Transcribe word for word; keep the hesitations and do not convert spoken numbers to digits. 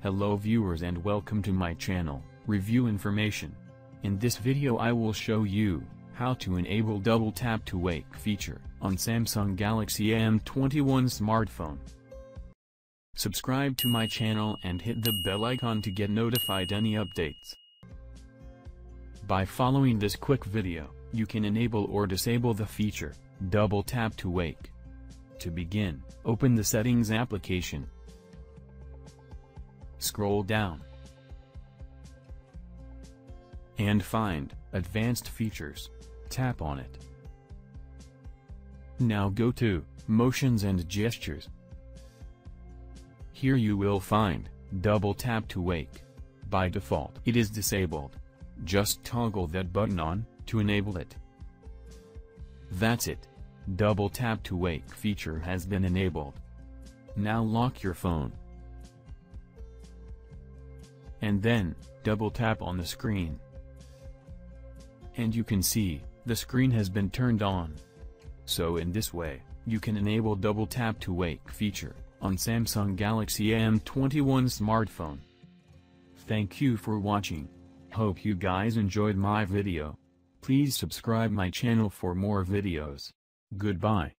Hello viewers and welcome to my channel, Review Information. In this video I will show you how to enable double tap to wake feature on Samsung Galaxy M twenty-one smartphone. Subscribe to my channel and hit the bell icon to get notified any updates. By following this quick video, you can enable or disable the feature, double tap to wake. To begin, open the Settings application. Scroll down and find Advanced Features. Tap on it. Now go to Motions and Gestures. Here you will find double tap to wake. By default it is disabled. Just toggle that button on to enable it. That's it. Double tap to wake feature has been enabled. Now lock your phone. And then, double tap on the screen. And you can see, the screen has been turned on. So in this way, you can enable double tap to wake feature on Samsung Galaxy M twenty-one smartphone. Thank you for watching. Hope you guys enjoyed my video. Please subscribe my channel for more videos. Goodbye.